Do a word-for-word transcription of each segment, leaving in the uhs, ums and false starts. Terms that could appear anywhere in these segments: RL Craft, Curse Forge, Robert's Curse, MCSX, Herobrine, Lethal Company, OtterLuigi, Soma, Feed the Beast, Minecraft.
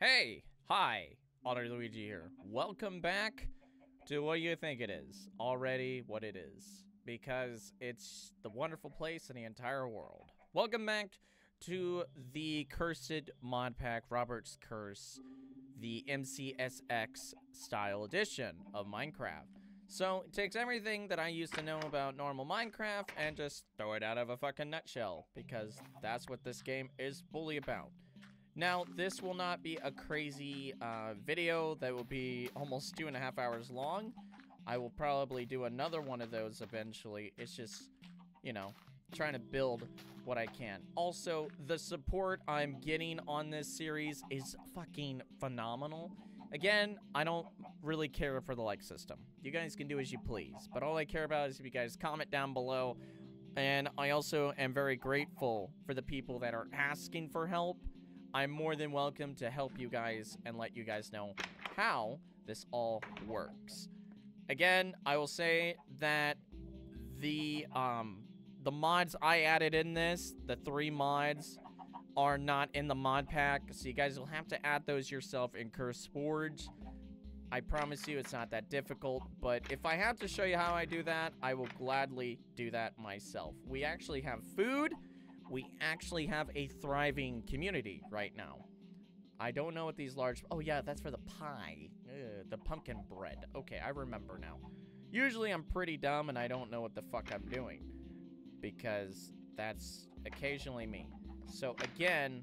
Hey! Hi! OtterLuigi here. Welcome back to what you think it is. Already what it is. Because it's the wonderful place in the entire world. Welcome back to the cursed mod pack, Robert's Curse, the M C S X style edition of Minecraft. So, it takes everything that I used to know about normal Minecraft and just throw it out of a fucking nutshell. Because that's what this game is fully about. Now, this will not be a crazy uh, video that will be almost two and a half hours long. I will probably do another one of those eventually. It's just, you know, trying to build what I can. Also, the support I'm getting on this series is fucking phenomenal. Again, I don't really care for the like system. You guys can do as you please. But all I care about is if you guys comment down below. And I also am very grateful for the people that are asking for help. I'm more than welcome to help you guys and let you guys know how this all works. Again, I will say that the um, the mods I added in this, the three mods, are not in the mod pack. So you guys will have to add those yourself in Curse Forge. I promise you it's not that difficult, but if I have to show you how I do that, I will gladly do that myself. We actually have food. We actually have a thriving community right now. I don't know what these large... Oh, yeah, that's for the pie. Ugh, the pumpkin bread. Okay, I remember now. Usually, I'm pretty dumb, and I don't know what the fuck I'm doing. Because that's occasionally me. So, again,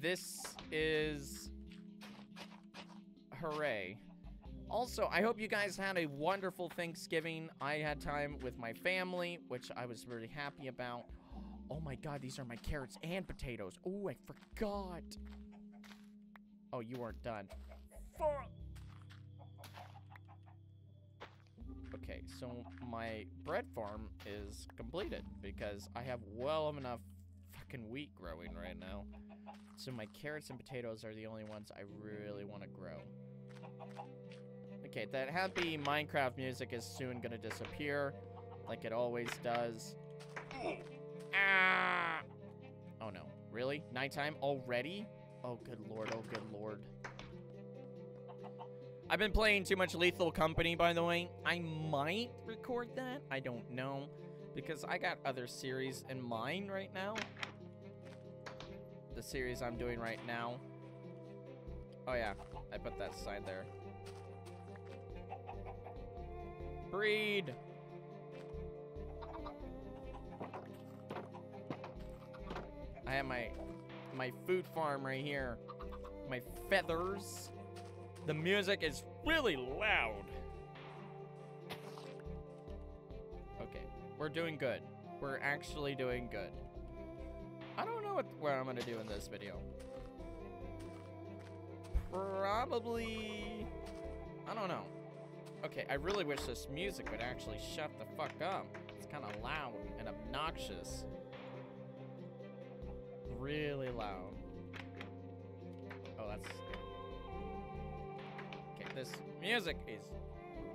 this is... Hooray. Also, I hope you guys had a wonderful Thanksgiving. I had time with my family, which I was really happy about. Oh my god, these are my carrots and potatoes. Oh, I forgot. Oh, you weren't done. Fuck. Okay, so my bread farm is completed because I have well enough fucking wheat growing right now. So my carrots and potatoes are the only ones I really want to grow. Okay, that happy Minecraft music is soon going to disappear like it always does. Ah! Oh no. Really? Nighttime already? Oh good lord, oh good lord. I've been playing too much Lethal Company, by the way. I might record that. I don't know. Because I got other series in mind right now. The series I'm doing right now. Oh yeah, I put that sign there. Breed! I have my my food farm right here. My feathers. The music is really loud. Okay, we're doing good. We're actually doing good. I don't know what, what I'm gonna do in this video. Probably, I don't know. Okay, I really wish this music would actually shut the fuck up. It's kind of loud and obnoxious. Really loud. Oh, that's... Okay, this music is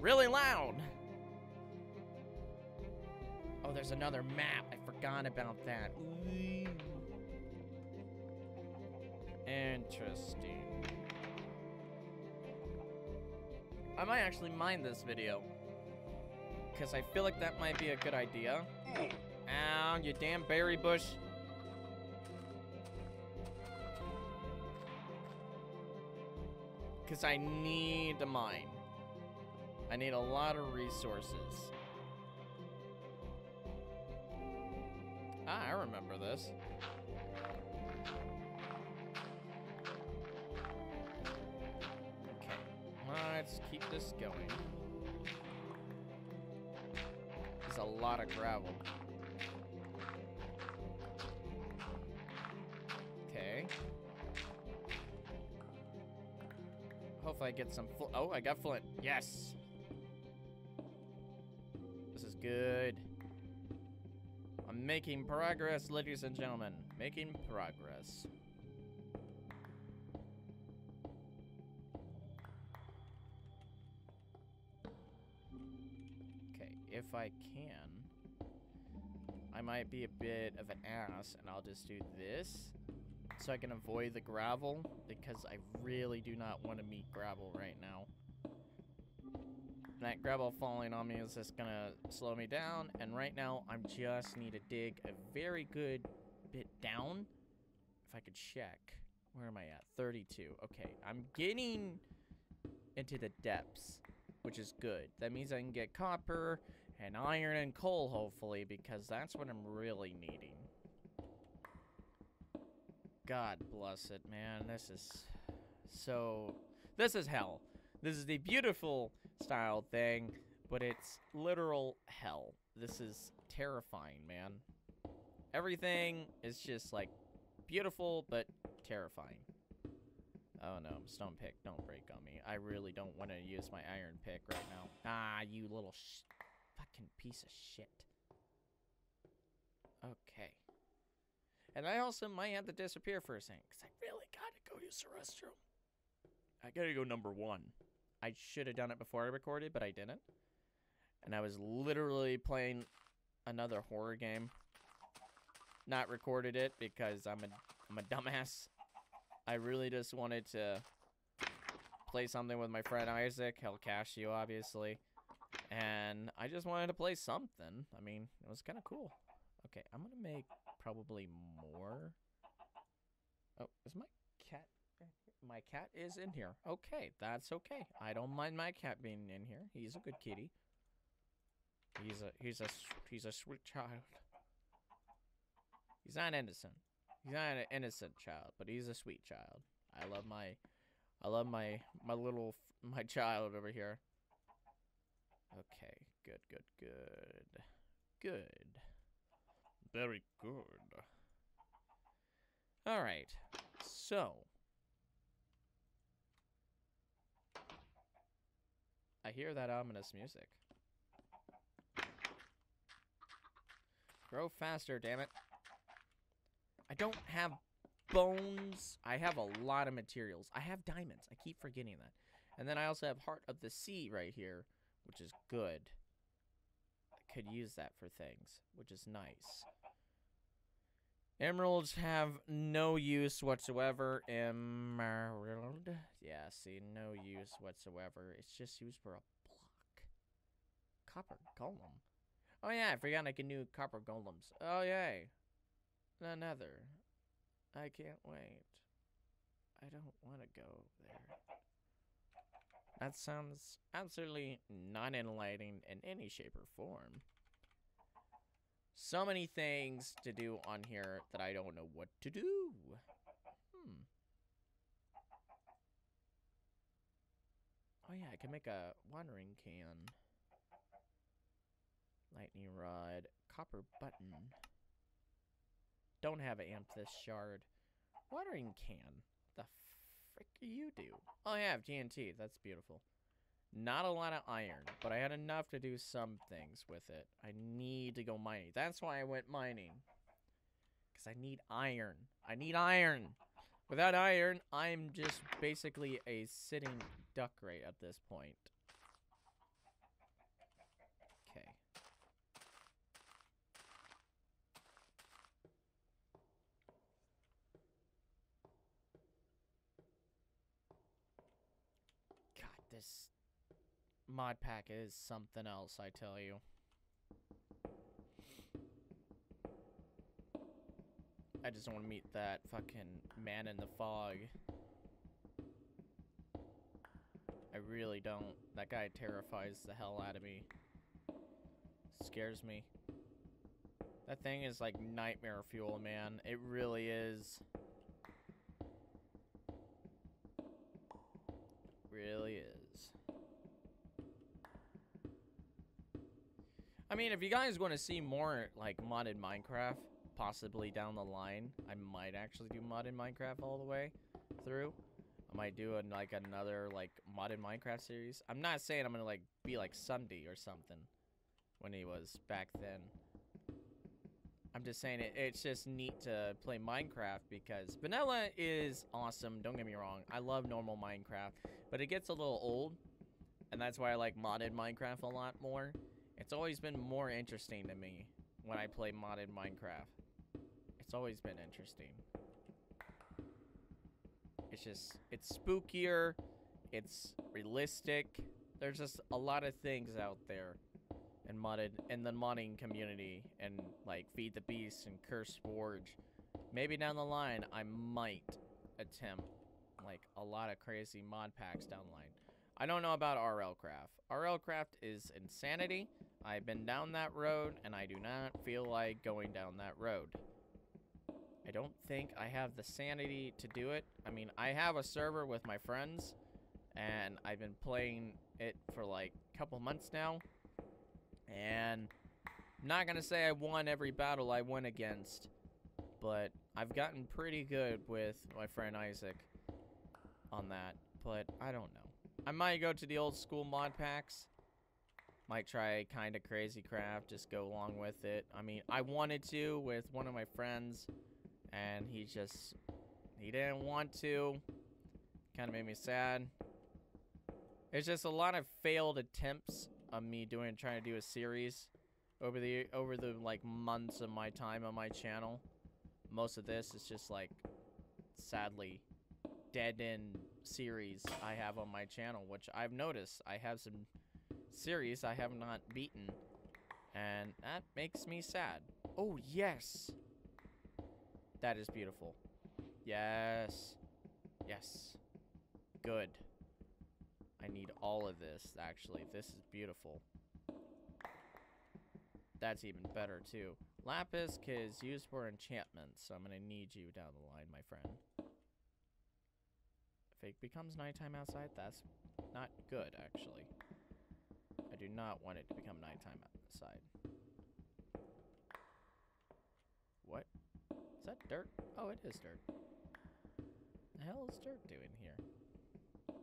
really loud. Oh, there's another map. I forgot about that. Ooh. Interesting. I might actually mind this video. Because I feel like that might be a good idea. Ow, you damn berry bush. Because I need to mine. I need a lot of resources. Ah, I remember this. Okay, let's keep this going. There's a lot of gravel. Okay. Hopefully I get some flint. Oh, I got flint. Yes. This is good. I'm making progress, ladies and gentlemen. Making progress. Okay, if I can, I might be a bit of an ass and I'll just do this. so I can avoid the gravel, because I really do not want to meet gravel right now. And that gravel falling on me is just gonna slow me down, and right now I just need to dig a very good bit down. If I could check, where am I at? thirty-two. Okay, I'm getting into the depths, which is good. That means I can get copper and iron and coal, hopefully, because that's what I'm really needing. God bless it, man. This is so... This is hell. This is the beautiful style thing, but it's literal hell. This is terrifying, man. Everything is just, like, beautiful, but terrifying. Oh, no. Stone pick. Don't break on me. I really don't want to use my iron pick right now. Ah, you little sh... Fucking piece of shit. Okay. And I also might have to disappear for a second, because I really gotta go use the restroom. I gotta go number one. I should have done it before I recorded, but I didn't. And I was literally playing another horror game. Not recorded it, because I'm a, I'm a dumbass. I really just wanted to play something with my friend Isaac, El Cashew, obviously. And I just wanted to play something. I mean, it was kind of cool. Okay, I'm going to make probably more. Oh, is my cat right here? My cat is in here. Okay, that's okay. I don't mind my cat being in here. He's a good kitty. He's a he's a he's a sweet child. He's not innocent. He's not an innocent child, but he's a sweet child. I love my I love my my little my child over here. Okay, good, good, good. Good. Very good. All right. So. I hear that ominous music. Grow faster, damn it. I don't have bones. I have a lot of materials. I have diamonds. I keep forgetting that. And then I also have Heart of the Sea right here, which is good. I could use that for things, which is nice. Emeralds have no use whatsoever. Emerald. Yeah, see, no use whatsoever. It's just used for a block. Copper golem. Oh, yeah, I forgot I can do copper golems. Oh, yay. Another. I can't wait. I don't want to go there. That sounds absolutely not enlightening in any shape or form. So many things to do on here that I don't know what to do. Hmm. Oh yeah, I can make a watering can. Lightning rod. Copper button. Don't have an amethyst shard. Watering can. The fuck? Frick you do. Oh, I have T N T. That's beautiful. Not a lot of iron, but I had enough to do some things with it. I need to go mining. That's why I went mining. Because I need iron. I need iron. Without iron, I'm just basically a sitting duck right at this point. Okay. This mod pack is something else, I tell you. I just don't want to meet that fucking man in the fog. I really don't. That guy terrifies the hell out of me. Scares me. That thing is like nightmare fuel, man. It really is. Really is. I mean, if you guys want to see more like modded Minecraft, possibly down the line, I might actually do modded Minecraft all the way through. I might do an, like another like modded Minecraft series. I'm not saying I'm gonna like be like Sunday or something when he was back then. I'm just saying it, it's just neat to play Minecraft because vanilla is awesome. Don't get me wrong. I love normal Minecraft, but it gets a little old, and that's why I like modded Minecraft a lot more. It's always been more interesting to me when I play modded Minecraft. It's always been interesting. It's just, it's spookier. It's realistic. There's just a lot of things out there and modded in the modding community, and like Feed the Beast and Curse Forge. Maybe down the line I might attempt like a lot of crazy mod packs down the line. I don't know about R L Craft. R L Craft is insanity. I've been down that road and I do not feel like going down that road. I don't think I have the sanity to do it. I mean, I have a server with my friends and I've been playing it for like a couple months now. And I'm not gonna say I won every battle I went against, but I've gotten pretty good with my friend Isaac on that. But I don't know. I might go to the old school mod packs. Might try kind of crazy craft, just go along with it. I mean, I wanted to with one of my friends, and he just, he didn't want to. Kind of made me sad. It's just a lot of failed attempts of me doing, trying to do a series over the, over the like months of my time on my channel. Most of this is just like, sadly, dead-end series I have on my channel, which I've noticed I have some series I have not beaten, and that makes me sad. Oh yes, that is beautiful. Yes, yes, good. I need all of this. Actually, this is beautiful. That's even better too. Lapis is used for enchantments, so I'm gonna need you down the line, my friend. If it becomes nighttime outside, that's not good, actually. I do not want it to become nighttime outside. What? Is that dirt? Oh, it is dirt. The hell is dirt doing here?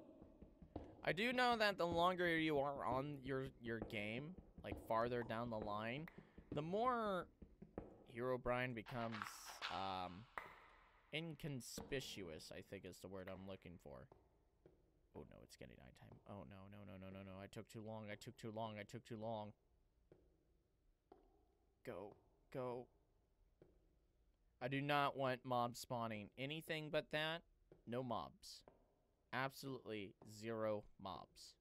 I do know that the longer you are on your, your game, like farther down the line, the more Herobrine becomes... Um, inconspicuous, I think is the word I'm looking for. Oh no, it's getting nighttime. Oh no, no, no, no, no, no. I took too long. I took too long. I took too long. Go. Go. I do not want mobs spawning. Anything but that. No mobs. Absolutely zero mobs.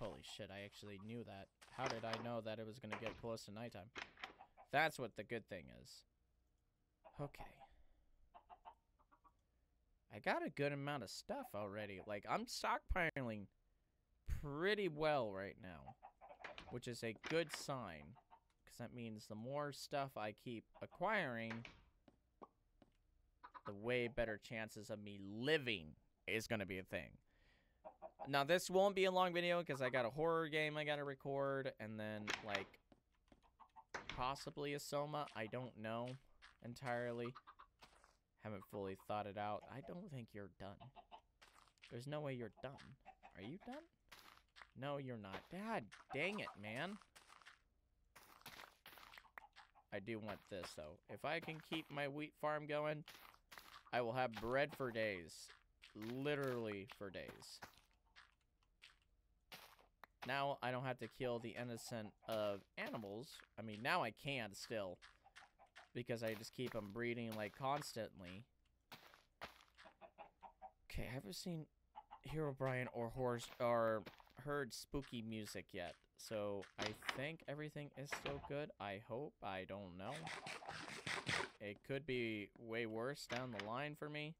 Holy shit, I actually knew that. How did I know that it was gonna get close to nighttime? That's what the good thing is. Okay. I got a good amount of stuff already. Like, I'm stockpiling pretty well right now, which is a good sign, because that means the more stuff I keep acquiring, the way better chances of me living is gonna be a thing. Now, this won't be a long video because I got a horror game I got to record, and then, like, possibly a Soma. I don't know entirely. Haven't fully thought it out. I don't think you're done. There's no way you're done. Are you done? No, you're not. God dang it, man. I do want this, though. If I can keep my wheat farm going, I will have bread for days. Literally for days. Now I don't have to kill the innocent of animals. I mean, now I can still, because I just keep them breeding like constantly. Okay, I haven't seen Herobrine or horse or heard spooky music yet, so I think everything is still good. I hope. I don't know. It could be way worse down the line for me.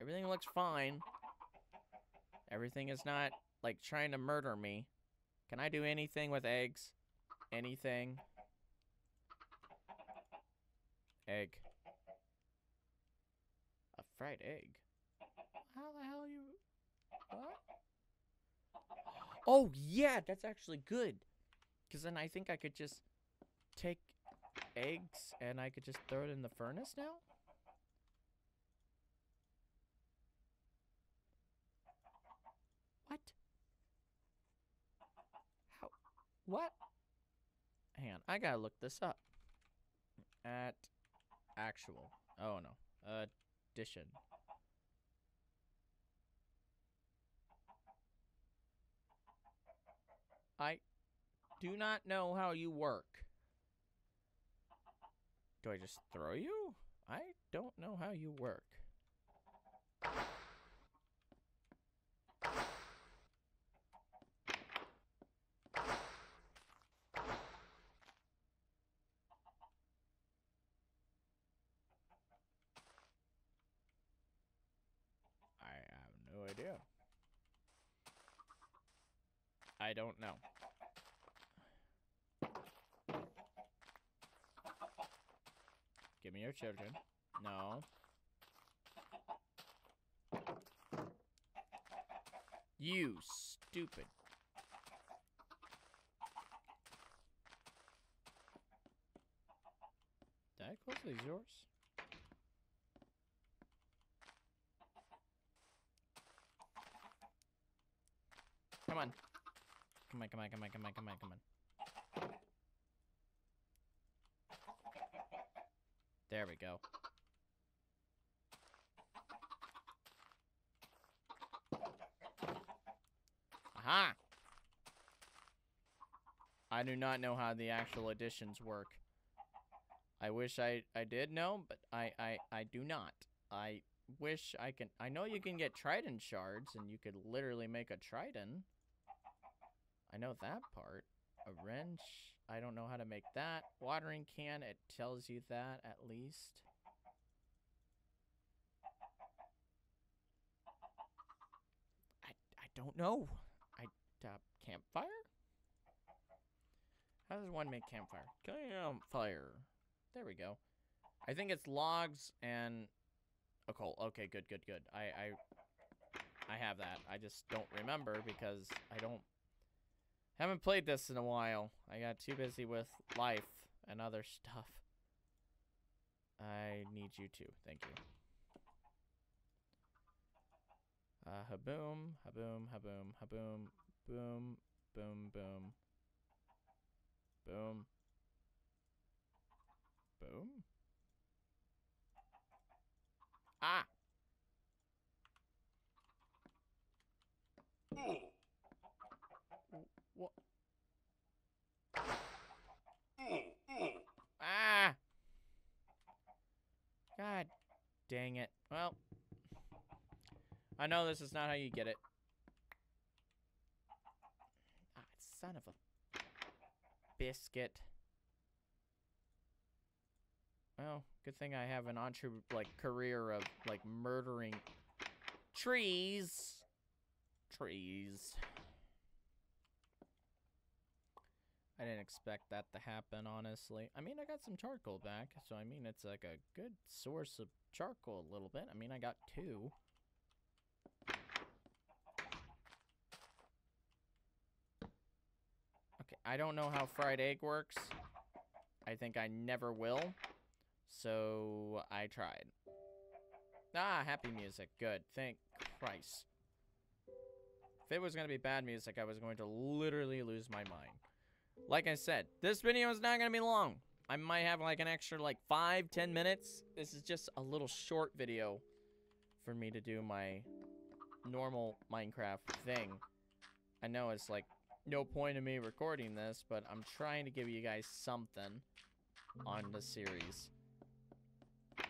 Everything looks fine. Everything is not, like, trying to murder me. Can I do anything with eggs? Anything? Egg. A fried egg? How the hell are you... What? Oh, yeah! That's actually good. Because then I think I could just take eggs and I could just throw it in the furnace now? What? How? What? Hang on, I gotta look this up. At actual. Oh no. Uh, tradition. I do not know how you work. Do I just throw you? I don't know how you work. I have no idea. I don't know. Give me your children. No. You stupid. Did I close these doors? Come on. Come on, come on, come on, come on, come on, come on. There we go. Aha! I do not know how the actual additions work. I wish I, I did know, but I, I, I do not. I wish I can... I know you can get trident shards, and you could literally make a trident. I know that part. A wrench. I don't know how to make that. Watering can. It tells you that at least. I, I don't know. I uh, campfire? How does one make campfire? Campfire. There we go. I think it's logs and a coal. Okay, good, good, good. I, I, I have that. I just don't remember because I don't. Haven't played this in a while. I got too busy with life and other stuff. I need you too. Thank you. Uh, haboom, haboom, haboom, haboom, boom, boom, boom, boom, boom. Ah! Ooh. What? Ah! God dang it. Well, I know this is not how you get it. Ah, son of a biscuit. Well, good thing I have an entre like career of like murdering trees. Trees. I didn't expect that to happen, honestly. I mean, I got some charcoal back, so I mean, it's like a good source of charcoal a little bit. I mean, I got two. Okay, I don't know how fried egg works. I think I never will. So, I tried. Ah, happy music. Good. Thank Christ. If it was going to be bad music, I was going to literally lose my mind. Like I said, this video is not going to be long. I might have like an extra like five, ten minutes. This is just a little short video for me to do my normal Minecraft thing. I know it's like no point in me recording this, but I'm trying to give you guys something on the series.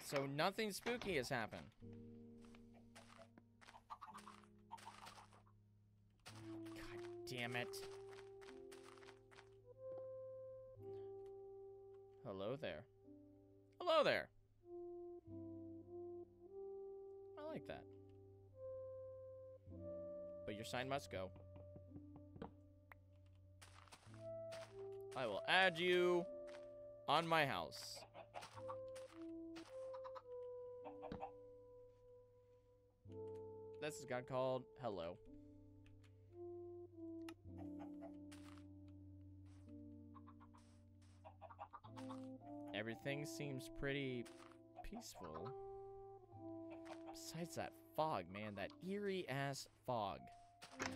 So nothing spooky has happened. God damn it. Hello there. Hello there. I like that. But your sign must go. I will add you on my house. This has got called Hello. Everything seems pretty peaceful. Besides that fog, man. That eerie-ass fog. I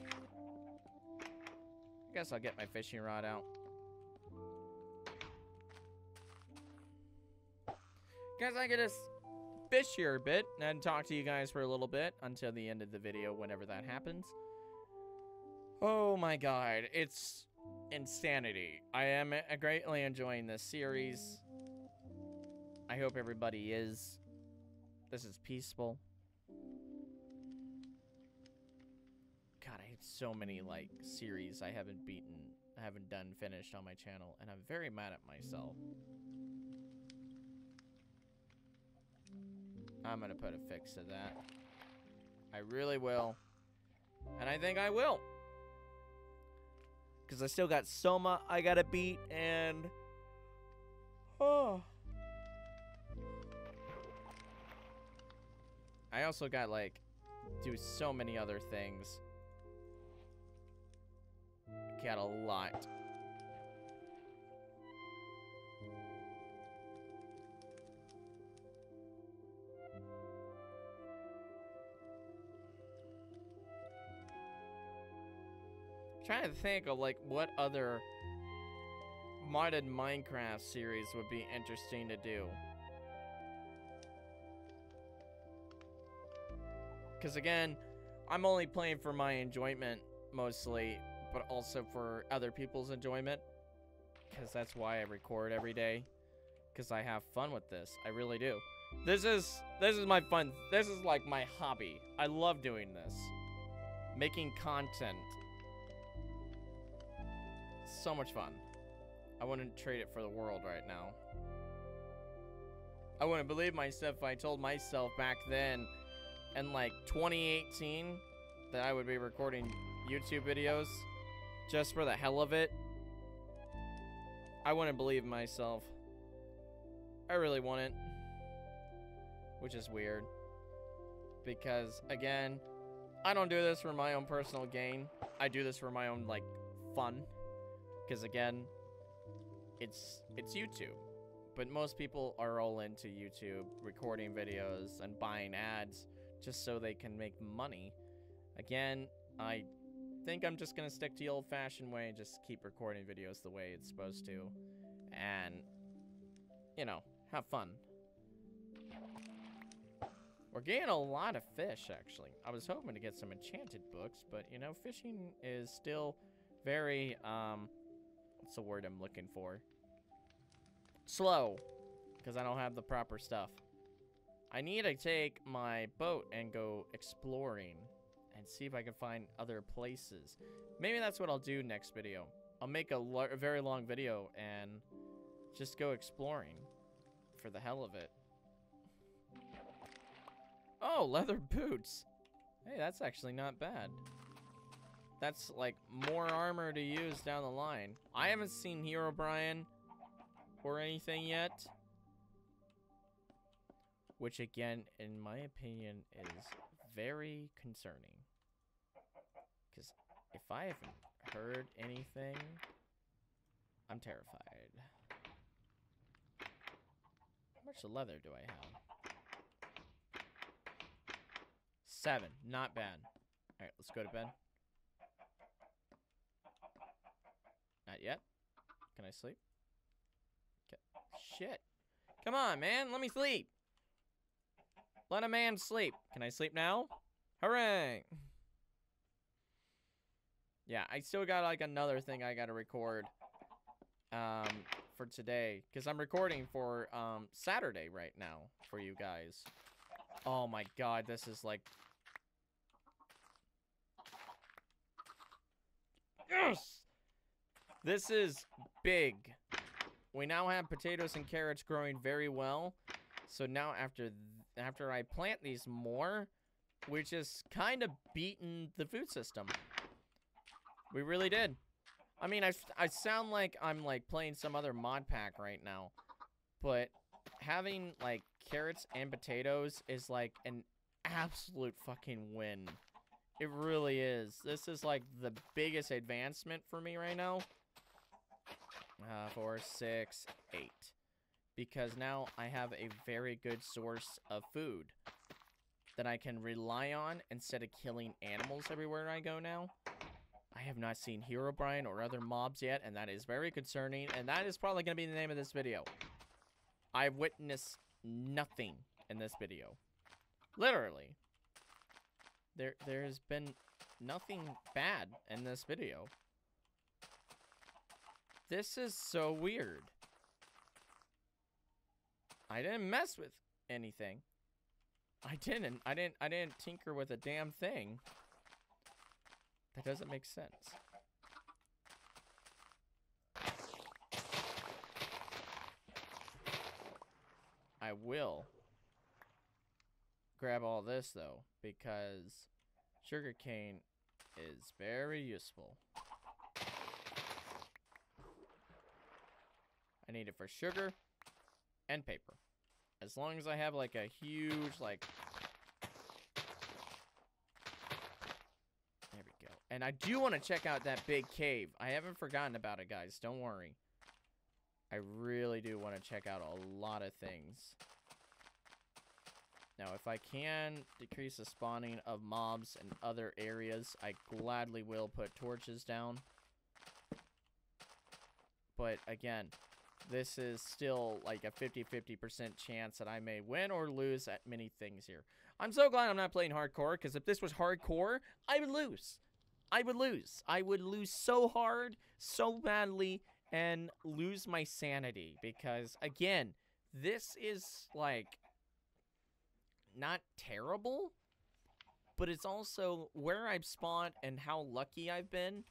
guess I'll get my fishing rod out. Guys, I could just fish here a bit and talk to you guys for a little bit until the end of the video, whenever that happens. Oh my god, it's insanity. I am greatly enjoying this series. I hope everybody is. This is peaceful. God, I have so many, like, series I haven't beaten, I haven't done, finished on my channel, and I'm very mad at myself. I'm gonna put a fix to that. I really will. And I think I will. Because I still got Soma I gotta beat, and... oh. I also got, like, do so many other things. I got a lot. Trying to think of, like, what other modded Minecraft series would be interesting to do. Because, again, I'm only playing for my enjoyment, mostly, but also for other people's enjoyment. Because that's why I record every day. Because I have fun with this. I really do. This is, this is my fun. This is, like, my hobby. I love doing this. Making content. So much fun. I wouldn't trade it for the world right now. I wouldn't believe myself if I told myself back then in like twenty eighteen that I would be recording YouTube videos just for the hell of it. I wouldn't believe myself. I really wouldn't. Which is weird. Because again, I don't do this for my own personal gain. I do this for my own like fun. Because again, it's it's YouTube, but most people are all into YouTube, recording videos and buying ads just so they can make money. Again, I think I'm just gonna stick to the old-fashioned way and just keep recording videos the way it's supposed to, and you know, have fun. We're getting a lot of fish, actually. I was hoping to get some enchanted books, but you know, fishing is still very um. What's the word I'm looking for? Slow. Because I don't have the proper stuff. I need to take my boat and go exploring. And see if I can find other places. Maybe that's what I'll do next video. I'll make a, a very long video and just go exploring. For the hell of it. Oh, leather boots. Hey, that's actually not bad. That's, like, more armor to use down the line. I haven't seen Herobrine or anything yet. Which, again, in my opinion, is very concerning. Because if I haven't heard anything, I'm terrified. How much leather do I have? Seven. Not bad. Alright, let's go to bed. Not yet. Can I sleep? Okay. Shit. Come on, man. Let me sleep. Let a man sleep. Can I sleep now? Hooray. Yeah, I still got, like, another thing I got to record um, for today. Because I'm recording for um, Saturday right now for you guys. Oh, my God. This is, like... yes! This is big. We now have potatoes and carrots growing very well. So now after after I plant these more, we're just kind of beating the food system. We really did. I mean, I, I sound like I'm like playing some other mod pack right now. But having like carrots and potatoes is like an absolute fucking win. It really is. This is like the biggest advancement for me right now. Uh, four, six, eight. Because now I have a very good source of food that I can rely on instead of killing animals everywhere I go now. I have not seen Herobrine or other mobs yet, and that is very concerning. And that is probably going to be the name of this video. I've witnessed nothing in this video. Literally. There, there has been nothing bad in this video. This is so weird. I didn't mess with anything. I didn't. I didn't. I didn't tinker with a damn thing. That doesn't make sense. I will grab all this though, because sugarcane is very useful. I need it for sugar and paper. As long as I have like a huge like, there we go. And I do want to check out that big cave. I haven't forgotten about it, guys. Don't worry. I really do want to check out a lot of things. Now, if I can decrease the spawning of mobs in other areas, I gladly will put torches down. But again, this is still like a fifty fifty percent chance that I may win or lose at many things here. I'm so glad I'm not playing hardcore, because if this was hardcore, I would lose. I would lose. I would lose so hard, so badly, and lose my sanity, because again, this is like not terrible, but it's also where I've spawned and how lucky I've been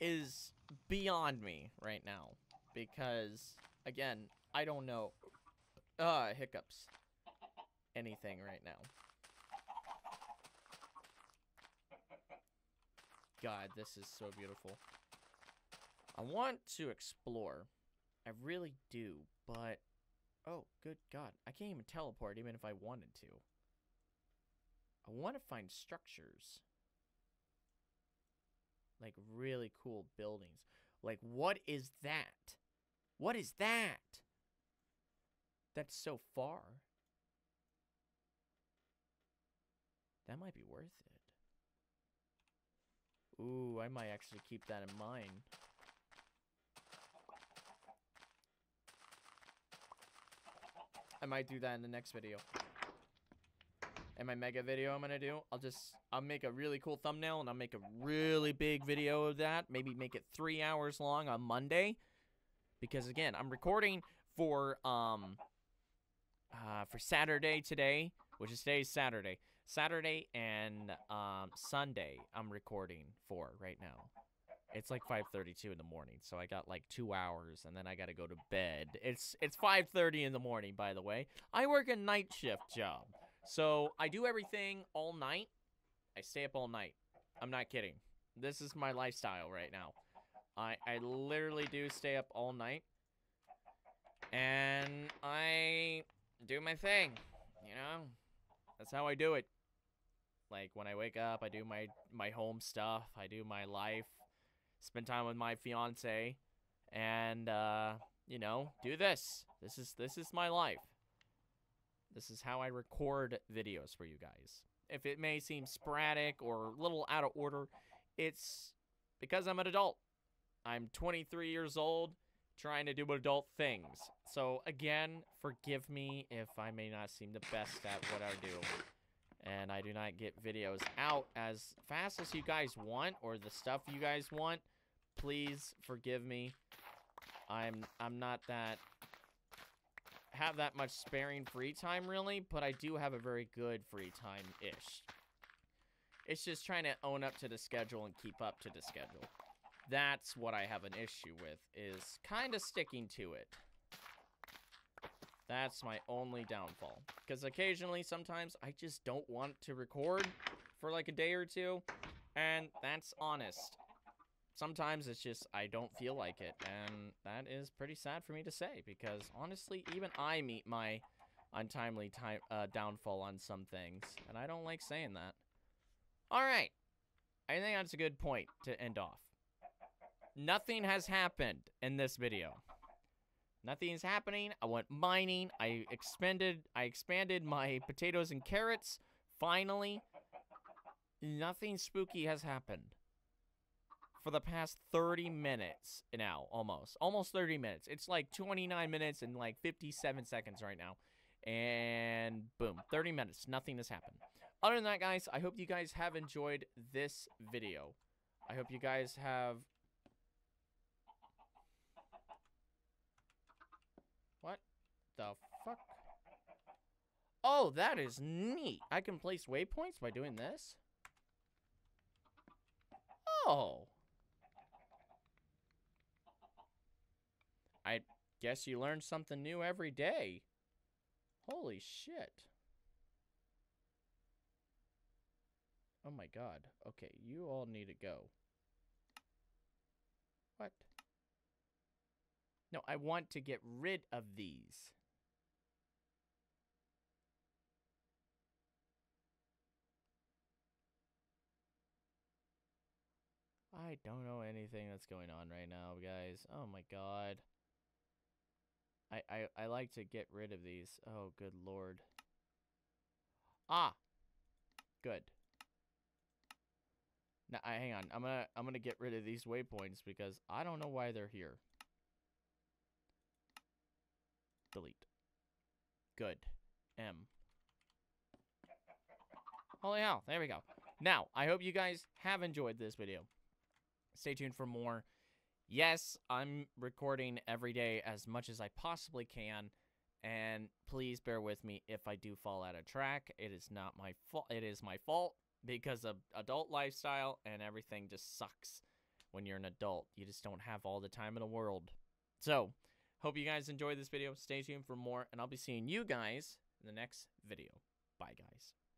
is beyond me right now, because again, I don't know uh hiccups anything right now. God, this is so beautiful. I want to explore. I really do, but... Oh, good God. I can't even teleport, even if I wanted to. I want to find structures. Like, really cool buildings. Like, what is that? What is that? That's so far. That might be worth it. Ooh, I might actually keep that in mind. I might do that in the next video. In my mega video I'm gonna do, I'll just, I'll make a really cool thumbnail and I'll make a really big video of that. Maybe make it three hours long on Monday. Because again, I'm recording for, um, uh, for Saturday today, which is today's Saturday. Saturday and, um, Sunday I'm recording for right now. It's like five thirty-two in the morning, so I got like two hours, and then I gotta go to bed. It's it's five thirty in the morning, by the way. I work a night shift job, so I do everything all night. I stay up all night. I'm not kidding. This is my lifestyle right now. I, I literally do stay up all night, and I do my thing, you know? That's how I do it. Like, when I wake up, I do my, my home stuff, I do my life, spend time with my fiance, and uh, you know, do this. This is this is my life. This is how I record videos for you guys. If it may seem sporadic or a little out of order, it's because I'm an adult. I'm twenty-three years old, trying to do adult things. So again, forgive me if I may not seem the best at what I do. And I do not get videos out as fast as you guys want, or the stuff you guys want. Please forgive me. I'm I'm not that have that much sparing free time really, but I do have a very good free time ish. It's just trying to own up to the schedule and keep up to the schedule. That's what I have an issue with, is kind of sticking to it. That's my only downfall. Because occasionally, sometimes, I just don't want to record for like a day or two. And that's honest. Sometimes it's just, I don't feel like it. And that is pretty sad for me to say. Because honestly, even I meet my untimely time, uh, downfall on some things. And I don't like saying that. Alright. I think that's a good point to end off. Nothing has happened in this video. Nothing's happening. I went mining. I expended, I expanded my potatoes and carrots. Finally, nothing spooky has happened for the past thirty minutes now, almost. Almost thirty minutes. It's like twenty-nine minutes and like fifty-seven seconds right now. And boom, thirty minutes, nothing has happened. Other than that, guys, I hope you guys have enjoyed this video. I hope you guys have... What the fuck? Oh, that is neat. I can place waypoints by doing this. Oh. I guess you learn something new every day. Holy shit. Oh my god. Okay, you all need to go. What? No, I want to get rid of these. I don't know anything that's going on right now, guys. Oh my god. I, I, I like to get rid of these. Oh, good lord. Ah, good. Now, I, hang on. I'm gonna I'm gonna get rid of these waypoints because I don't know why they're here. Delete. Good. M. Holy hell! There we go. Now, I hope you guys have enjoyed this video. Stay tuned for more. Yes, I'm recording every day as much as I possibly can, and please bear with me if I do fall out of track. It is not my fault. It is my fault because of adult lifestyle and everything just sucks when you're an adult. You just don't have all the time in the world. So, hope you guys enjoyed this video. Stay tuned for more, and I'll be seeing you guys in the next video. Bye, guys.